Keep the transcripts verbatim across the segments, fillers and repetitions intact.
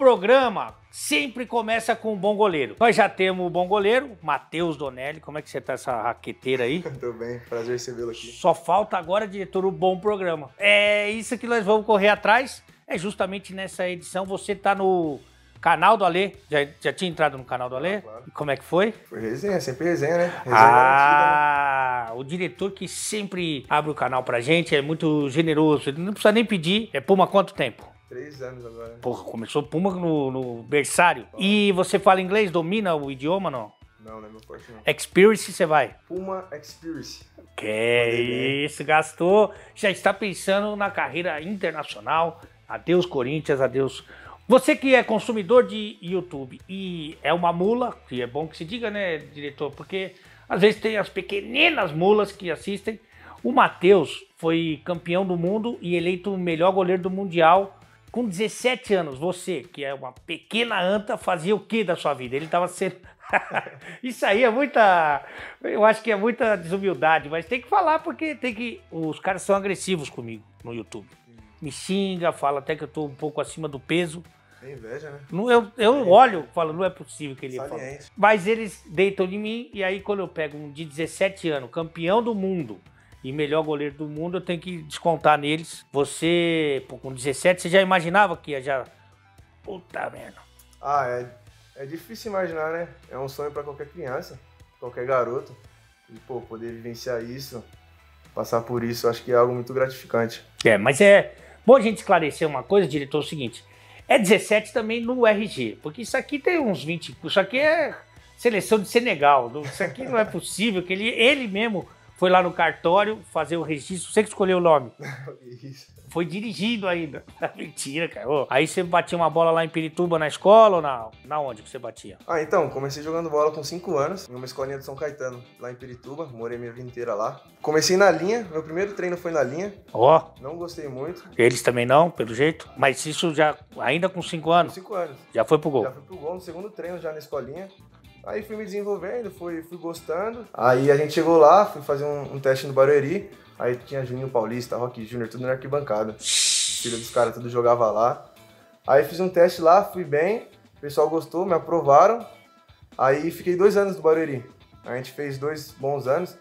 programa sempre começa com um bom goleiro. Nós já temos o bom goleiro, Matheus Donelli. Como é que você tá, essa raqueteira aí? Tô bem, prazer recebê-lo aqui. Só falta agora, diretor, o bom programa. É isso que nós vamos correr atrás. É justamente nessa edição. Você tá no canal do Alê. Já, já tinha entrado no canal do Alê? Ah, claro. Como é que foi? Foi resenha, sempre resenha, né? Resenha ah, garantida, né? O diretor que sempre abre o canal pra gente é muito generoso. Ele não precisa nem pedir. É Puma há quanto tempo? Três anos agora. Porra, começou Puma no, no berçário. Ah. E você fala inglês? Domina o idioma, não? Não, não é meu forte, não. Experience, você vai? Puma Experience. Que é isso, gastou. Já está pensando na carreira internacional. Adeus, Corinthians, adeus... Você que é consumidor de YouTube e é uma mula, que é bom que se diga, né, diretor? Porque às vezes tem as pequeninas mulas que assistem. O Matheus foi campeão do mundo e eleito o melhor goleiro do Mundial com dezessete anos. Você, que é uma pequena anta, fazia o que da sua vida? Ele estava sendo... Isso aí é muita... Eu acho que é muita desumildade, mas tem que falar porque tem que... Os caras são agressivos comigo no YouTube. Me xinga, fala até que eu tô um pouco acima do peso. Tem inveja, né? Não, eu eu olho e falo, não é possível que ele fala. Mas eles deitam de mim e aí quando eu pego um de dezessete anos, campeão do mundo e melhor goleiro do mundo, eu tenho que descontar neles. Você, pô, com dezessete, você já imaginava que ia já... Puta merda. Ah, é, é difícil imaginar, né? É um sonho pra qualquer criança, qualquer garoto. E, pô, poder vivenciar isso, passar por isso, acho que é algo muito gratificante. É, mas é... Bom a gente esclarecer uma coisa, diretor, é o seguinte. É dezessete também no R G, porque isso aqui tem uns vinte... Isso aqui é seleção de Senegal. Isso aqui não é possível, que ele, ele mesmo foi lá no cartório fazer o registro. Você que escolheu o nome. Isso. Foi dirigido ainda. Mentira, cara. Ô, aí você batia uma bola lá em Pirituba na escola ou na, na onde que você batia? Ah, então, comecei jogando bola com cinco anos, em uma escolinha de São Caetano, lá em Pirituba. Morei minha vida inteira lá. Comecei na linha, meu primeiro treino foi na linha. Ó. Oh. Não gostei muito. Eles também não, pelo jeito? Mas isso já, ainda com cinco anos? Com cinco anos. Já foi pro gol? Já foi pro gol, no segundo treino já na escolinha. Aí fui me desenvolvendo, fui, fui gostando. Aí a gente chegou lá, fui fazer um, um teste no Barueri. Aí tinha Juninho Paulista, Roque Júnior, tudo na arquibancada. Filho dos caras, tudo jogava lá. Aí fiz um teste lá, fui bem. O pessoal gostou, me aprovaram. Aí fiquei dois anos no Barueri. A gente fez dois bons anos.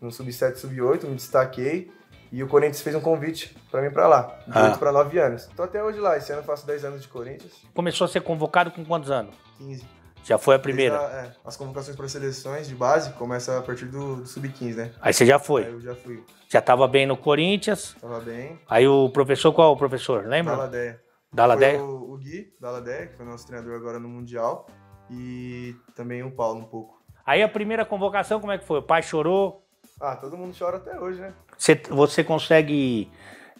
No sub sete, sub oito, me destaquei. E o Corinthians fez um convite pra mim pra lá. De ah. oito pra nove anos. Tô até hoje lá, esse ano eu faço dez anos de Corinthians. Começou a ser convocado com quantos anos? quinze. Já foi a primeira? A, é, as convocações para seleções de base começam a partir do, do sub quinze, né? Aí você já foi? Aí eu já fui. Já tava bem no Corinthians? Tava bem. Aí o professor, qual o professor? Lembra? Daladé. Daladé? O, o Gui, Daladé, que foi nosso treinador agora no Mundial. E também o Paulo um pouco. Aí a primeira convocação, como é que foi? O pai chorou? Ah, todo mundo chora até hoje, né? Você, você consegue...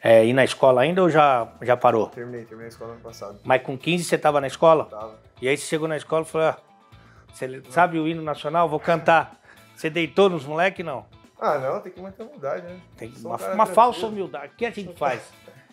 É, ir na escola ainda ou já, já parou? Terminei, terminei a escola ano passado. Mas com quinze você tava na escola? Tava. E aí você chegou na escola e falou, ah, você sabe o hino nacional? Vou cantar. Você deitou nos moleques, não? Ah, não, tem que manter humildade, né? Tem que, uma uma falsa humildade. O que a gente faz?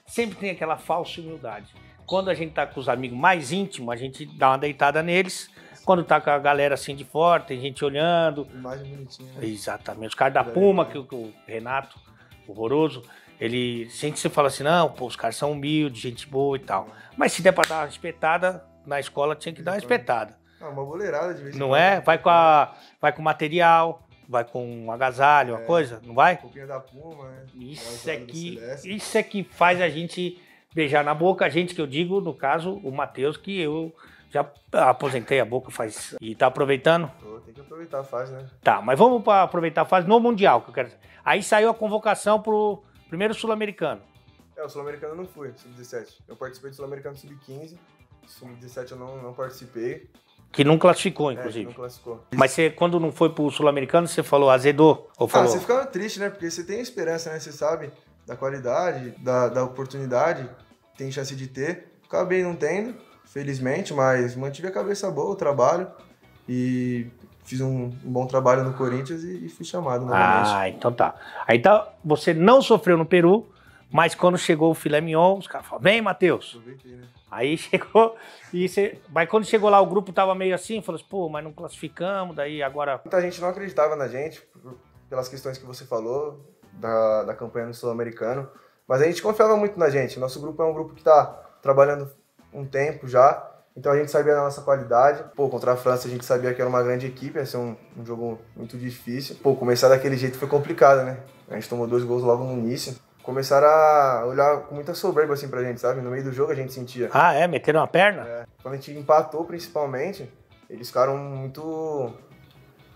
Sempre tem aquela falsa humildade. Quando a gente tá com os amigos mais íntimos, a gente dá uma deitada neles. Quando tá com a galera assim de fora, tem gente olhando. Imagem bonitinha, né? Exatamente. Os caras da Puma, que o Renato, horroroso... Ele sempre se fala assim, não, pô, os caras são humildes, gente boa e tal. Mas se der pra dar uma espetada, na escola tinha que dar uma espetada. Ah, uma boleirada de vez em quando. Não é? Vai com a, vai com material, vai com um agasalho, é, uma coisa, não vai? Um pouquinho da Puma, né? Isso é, que, isso é que faz a gente beijar na boca. A gente que eu digo, no caso, o Matheus, que eu já aposentei a boca faz... E tá aproveitando? Pô, tem que aproveitar a fase, né? Tá, mas vamos pra aproveitar a fase no Mundial, que eu quero... Aí saiu a convocação pro... Primeiro sul-americano. É, o sul-americano eu não fui, sub dezessete. Eu participei do sul-americano sub quinze, sub dezessete eu não, não participei. Que não classificou, inclusive. É, que não classificou. Mas você, quando não foi pro sul-americano, você falou azedou? Ou falou... Ah, você ficava triste, né? Porque você tem esperança, né? Você sabe da qualidade, da, da oportunidade, tem chance de ter. Acabei não tendo, felizmente, mas mantive a cabeça boa, o trabalho e... Fiz um, um bom trabalho no Corinthians e, e fui chamado novamente. Ah, então tá. Aí então, você não sofreu no Peru, mas quando chegou o filé mignon, os caras falaram, vem, Matheus. Né? Aí chegou, e você... mas quando chegou lá o grupo tava meio assim, falou assim, pô, mas não classificamos, daí agora... Muita gente não acreditava na gente, pelas questões que você falou, da, da campanha no Sul-Americano, mas a gente confiava muito na gente. Nosso grupo é um grupo que tá trabalhando um tempo já, Então a gente sabia da nossa qualidade. Pô, contra a França a gente sabia que era uma grande equipe, ia ser um, um jogo muito difícil. Pô, começar daquele jeito foi complicado, né? A gente tomou dois gols logo no início. Começaram a olhar com muita soberba assim pra gente, sabe? No meio do jogo a gente sentia. Ah, é? Meteram a perna? É. Quando a gente empatou, principalmente, eles ficaram muito...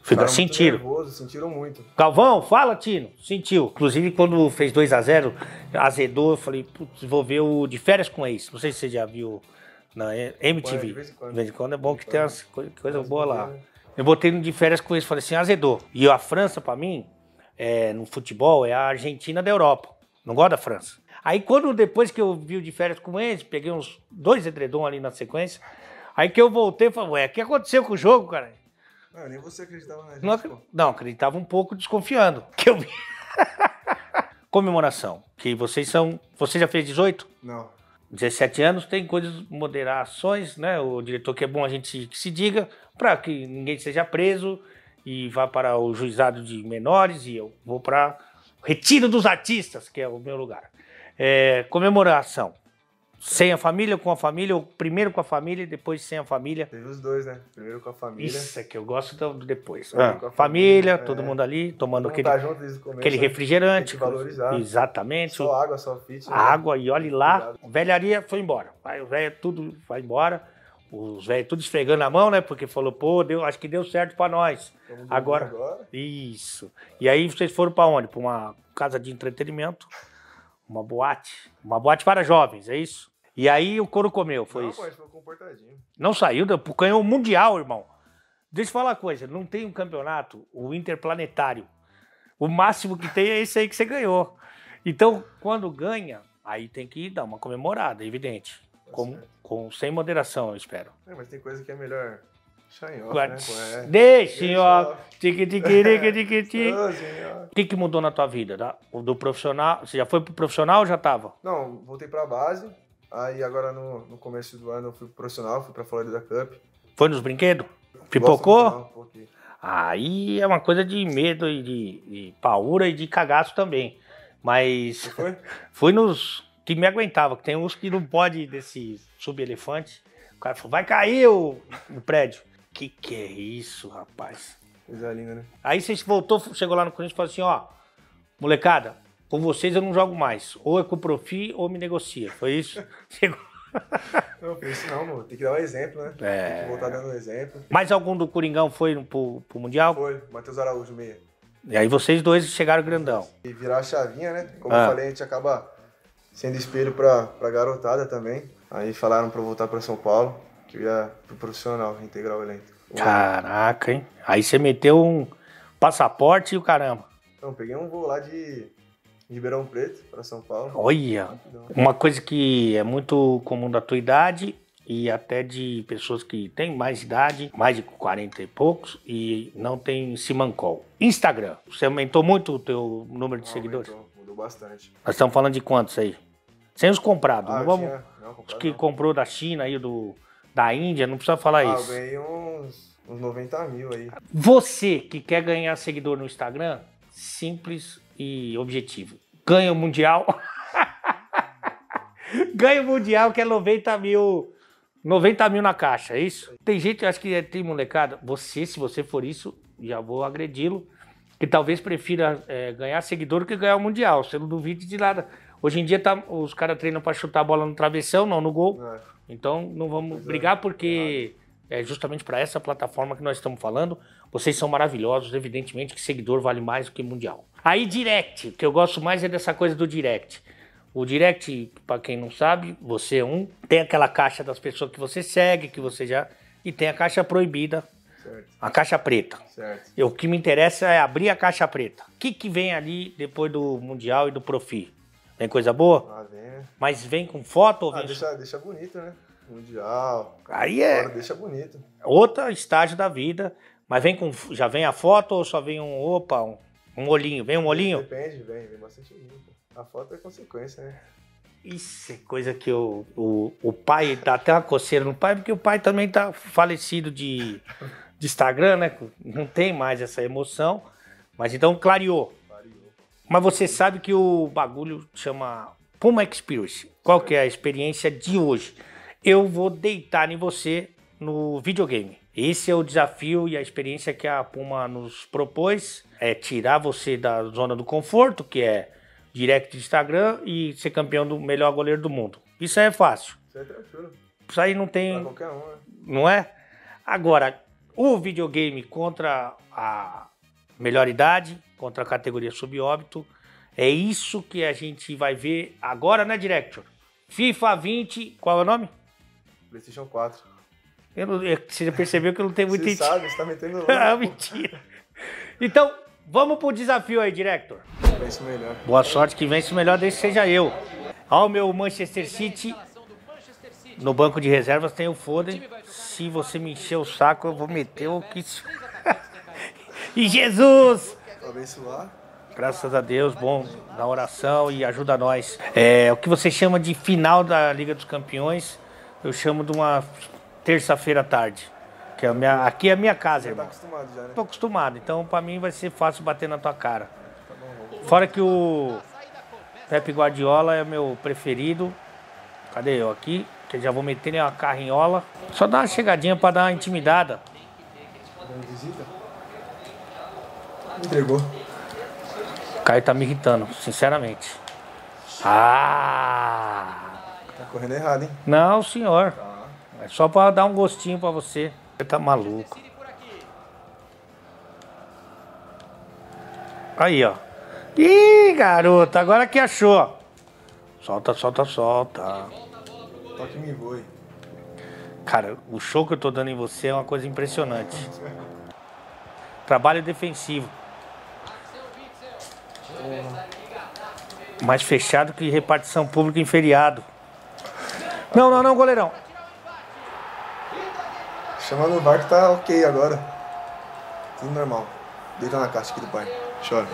Ficaram sentiram. Nervoso, sentiram muito. Galvão, fala, Tino. Sentiu. Inclusive, quando fez dois a zero, azedou. Eu falei, putz, vou ver o De Férias com Ex. Não sei se você já viu na M T V. De vez em quando. De vez em quando é bom que tem umas coisas boas lá. Eu botei no De Férias com Ex, falei assim, azedou. E a França, pra mim, é, no futebol, é a Argentina da Europa. Não gosto da França. Aí, quando depois que eu vi o De Férias com Ex, peguei uns dois edredons ali na sequência. Aí que eu voltei e falei, ué, o que aconteceu com o jogo, cara? Não, nem você acreditava na gente. Não, ac... Não, acreditava um pouco desconfiando. Que eu vi. Comemoração. Que vocês são... Você já fez dezoito? Não. dezessete anos, tem coisas, moderações, né? O diretor que é bom a gente se, que se diga, para que ninguém seja preso e vá para o juizado de menores e eu vou para Retiro dos Artistas, que é o meu lugar. É, comemoração. Sem a família, com a família, ou primeiro com a família e depois sem a família. Teve os dois, né? Primeiro com a família. Isso é que eu gosto do depois. Ah, com a família, família, todo é... mundo ali, tomando aquele, tá junto desde o começo, aquele refrigerante. Tem que valorizar. Exatamente. Só água, só fit. Né? Água, e olhe lá, a velharia foi embora. Aí o velho tudo vai embora, os velhos tudo esfregando a mão, né? Porque falou, pô, deu, acho que deu certo pra nós. Agora, agora. Isso. E aí vocês foram pra onde? Pra uma casa de entretenimento. Uma boate. Uma boate para jovens, é isso? E aí o couro comeu, foi não, isso? Não, foi comportadinho. Não saiu, ganhou o Mundial, irmão. Deixa eu falar uma coisa, não tem um campeonato, o Interplanetário. O máximo que tem é esse aí que você ganhou. Então, quando ganha, aí tem que dar uma comemorada, evidente. Tá com, com, sem moderação, eu espero. É, mas tem coisa que é melhor... Chanhoca, claro. Né? Deixa, senhor. O que que mudou na tua vida? Tá? Do profissional, você já foi pro profissional ou já tava? Não, voltei pra base, aí agora no, no começo do ano eu fui pro profissional, fui pra Florida Cup. Foi nos brinquedos? Pipocou? Um aí é uma coisa de medo e de, de paura e de cagaço também, mas foi? Fui nos que me aguentava, que tem uns que não pode desse sub-elefante, o cara falou, vai cair o, o prédio. Que que é isso, rapaz? Coisa linda, né? Aí você voltou, chegou lá no Corinthians e falou assim, ó, molecada, com vocês eu não jogo mais. Ou é com o profi ou me negocia. Foi isso? Chegou. Não, foi isso não, mano. Tem que dar um exemplo, né? É. Tem que voltar dando um exemplo. Mais algum do Coringão foi pro, pro Mundial? Foi, Matheus Araújo, meia. E aí vocês dois chegaram grandão. E virar a chavinha, né? Como ah. eu falei, a gente acaba sendo espelho pra, pra garotada também. Aí falaram pra eu voltar pra São Paulo. Que eu ia pro profissional, integrar o elenco. Caraca, hein? Aí você meteu um passaporte e o caramba. Então, peguei um voo lá de Ribeirão Preto pra São Paulo. Olha, uma coisa que é muito comum da tua idade e até de pessoas que têm mais idade, mais de quarenta e poucos, e não tem simancol. Instagram, você aumentou muito o teu número de não, seguidores? Aumentou, mudou bastante. Nós estamos falando de quantos aí? Sem os comprados, ah, não vamos... Tinha... Não, comprado, os que não. Comprou da China aí, do... Da Índia, não precisa falar ah, isso. Ah, eu ganhei uns, uns noventa mil aí. Você que quer ganhar seguidor no Instagram, simples e objetivo. Ganha o Mundial. Ganha o Mundial que é noventa mil. noventa mil na caixa, é isso? Tem gente, eu acho que tem molecada. Você, se você for isso, já vou agredi-lo. Que talvez prefira é, ganhar seguidor que ganhar o Mundial. Você não duvide de nada. Hoje em dia tá, os caras treinam pra chutar a bola no travessão, não no gol. É. Então, não vamos brigar porque é justamente para essa plataforma que nós estamos falando. Vocês são maravilhosos, evidentemente que seguidor vale mais do que mundial. Aí, direct, que eu gosto mais é dessa coisa do direct. O direct, para quem não sabe, você é um, tem aquela caixa das pessoas que você segue, que você já... E tem a caixa proibida, certo. A caixa preta. Certo. E o que me interessa é abrir a caixa preta. O que, que vem ali depois do mundial e do profi? Vem coisa boa? Ah, vem, né? Mas vem com foto ou vem... Ah, deixa, deixa bonito, né? Mundial. Aí é... Agora deixa bonito. Outro estágio da vida. Mas vem com... Já vem a foto ou só vem um... Opa, um, um olhinho. Vem um olhinho? Depende, vem. Vem bastante olhinho. A foto é consequência, né? Isso é coisa que o, o, o pai... Dá até uma coceira no pai, porque o pai também tá falecido de, de Instagram, né? Não tem mais essa emoção. Mas então clareou. Mas você sabe que o bagulho chama Puma Experience. Qual que é a experiência de hoje? eu vou deitar em você no videogame. Esse é o desafio e a experiência que a Puma nos propôs, é tirar você da zona do conforto, que é direct de Instagram, e ser campeão do melhor goleiro do mundo. Isso aí é fácil. Isso aí é tranquilo. Isso aí não tem... Pra qualquer um, né? Não é? Agora, o videogame contra a melhor idade, contra a categoria subóbito, é isso que a gente vai ver agora, né, Director? FIFA vinte, qual é o nome? PlayStation quatro. Eu não, você já percebeu que eu não tenho muito... Você sabe, você tá metendo louco. Ah, mentira. Então, vamos pro desafio aí, Director. Vence o melhor. Boa sorte, que vence o melhor, desde que seja eu. Olha o meu Manchester City. No banco de reservas tem o Foden. Se você me encher o saco, eu vou meter o que... E Jesus! Abençoar. Graças a Deus, bom na oração e ajuda nós. É o que você chama de final da Liga dos Campeões, eu chamo de uma terça-feira à tarde. Que é a minha, aqui é a minha casa, você irmão. Tá acostumado já, né? Tô acostumado, então pra mim vai ser fácil bater na tua cara. Fora que o Pepe Guardiola é meu preferido. Cadê eu aqui? Que eu já vou meter uma carrinhola. Só dá uma chegadinha pra dar uma intimidada. Entregou. O Caio tá me irritando, sinceramente. Ah! Tá correndo errado, hein? Não, senhor. Tá. É só pra dar um gostinho pra você. Você tá maluco. Aí, ó. Ih, garoto, agora que achou. Solta, solta, solta. Toque me voe. Cara, o show que eu tô dando em você é uma coisa impressionante. Trabalho defensivo. Oh. Mais fechado que repartição pública em feriado. Não, não, não, goleirão. Chamando o V A R que tá ok agora. Tudo normal. Deita na caixa aqui do pai. Chora.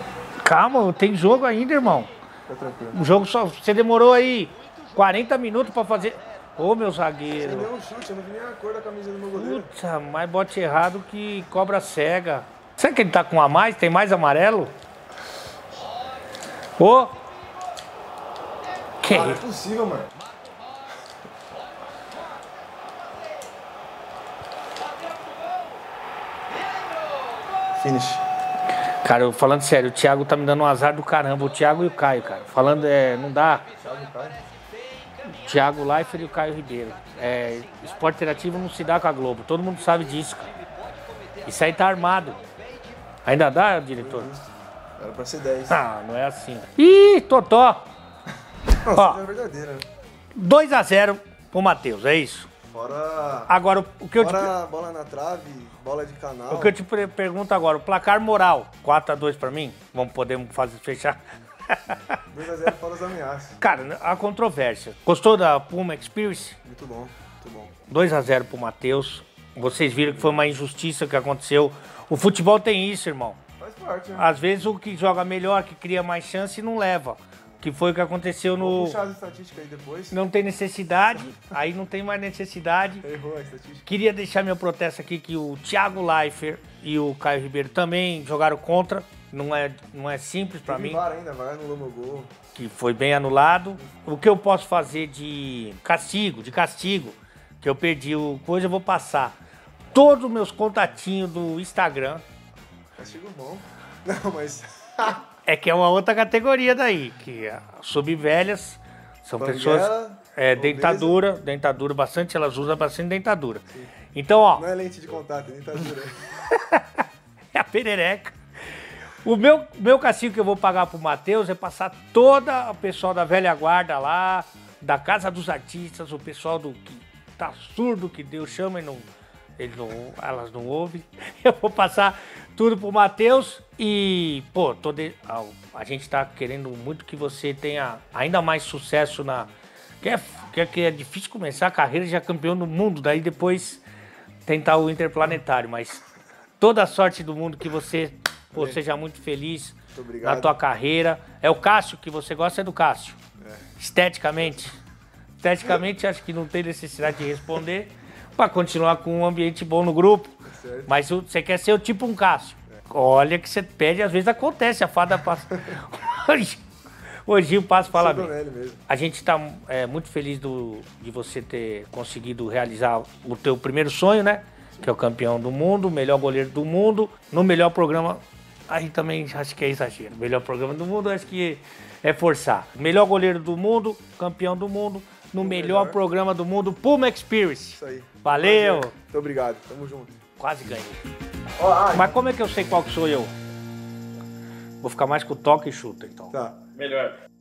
Calma, tem jogo ainda, irmão. Fica tranquilo. O jogo só... Você demorou aí quarenta minutos pra fazer... Ô, oh, meu zagueiro. Você deu um chute, eu não vi nem a cor da camisa do meu goleiro. Puta, mas bote errado que cobra cega. Será que ele tá com um a mais? Tem mais amarelo? Ô! Oh. Que? Ah, não é possível, mano. Finish. Cara, eu falando sério, o Thiago tá me dando um azar do caramba. O Thiago e o Caio, cara. Falando, é, não dá. Thiago e o Caio. Thiago Leifert e o Caio Ribeiro. É, esporte interativo não se dá com a Globo. Todo mundo sabe disso, cara. Isso aí tá armado. Ainda dá, diretor? Era pra ser dez. Ah, não é assim. Ih, Totó! Nossa, ó, é verdadeira, né? dois a zero pro Matheus, é isso? Fora... Agora, o que eu Fora te... bola na trave, bola de canal... O que eu te pergunto agora, o placar moral, quatro a dois pra mim? Vamos poder fazer, fechar... dois a zero fora as ameaças. Cara, a controvérsia. Gostou da Puma Experience? Muito bom, muito bom. dois a zero pro Matheus. Vocês viram que foi uma injustiça que aconteceu. O futebol tem isso, irmão. Faz parte, né? Às vezes o que joga melhor, que cria mais chance, não leva. Que foi o que aconteceu no... Vou puxar as estatísticas aí depois. Não tem necessidade. Aí não tem mais necessidade. Errou a estatística. Queria deixar meu protesto aqui que o Thiago Leifert e o Caio Ribeiro também jogaram contra. Não é, não é simples pra mim. Var ainda, vai anulou meu gol. Que foi bem anulado. O que eu posso fazer de castigo, de castigo, que eu perdi o coisa, eu vou passar todos os meus contatinhos do Instagram. Castigo bom. Não, mas... é que é uma outra categoria daí, que é subvelhas, são Banguela, pessoas... É, dentadura, dentadura bastante, elas usam bastante dentadura. Sim. Então, ó... Não é lente de contato, é dentadura. É a perereca. O meu, meu castigo que eu vou pagar pro Matheus é passar toda o pessoal da velha guarda lá, da Casa dos Artistas, o pessoal do que tá surdo, que Deus chama e não, ele não, elas não ouvem. Eu vou passar tudo pro Matheus e, pô, tô de, a, a gente tá querendo muito que você tenha ainda mais sucesso na... Que é, que é, que é difícil começar a carreira já campeão do mundo, daí depois tentar o interplanetário, mas toda a sorte do mundo que você... Pô, seja muito feliz muito na tua carreira. É o Cássio que você gosta, é do Cássio. É. Esteticamente. Esteticamente, acho que não tem necessidade de responder para continuar com um ambiente bom no grupo. É. Mas você quer ser o tipo um Cássio. É. Olha que você pede, às vezes acontece, a fada passa. Hoje eu passo para falar bem. Mesmo. A gente está é, muito feliz do, de você ter conseguido realizar o teu primeiro sonho, né? Que é o campeão do mundo, o melhor goleiro do mundo, no melhor programa. Aí também acho que é exagero. Melhor programa do mundo, acho que é forçar. Melhor goleiro do mundo, campeão do mundo, no o melhor, melhor programa do mundo, Puma Experience. Isso aí. Valeu. Prazer. Muito obrigado. Tamo junto. Quase ganhei. Oh, mas como é que eu sei qual que sou eu? Vou ficar mais com o toque e chuta, então. Tá. Melhor.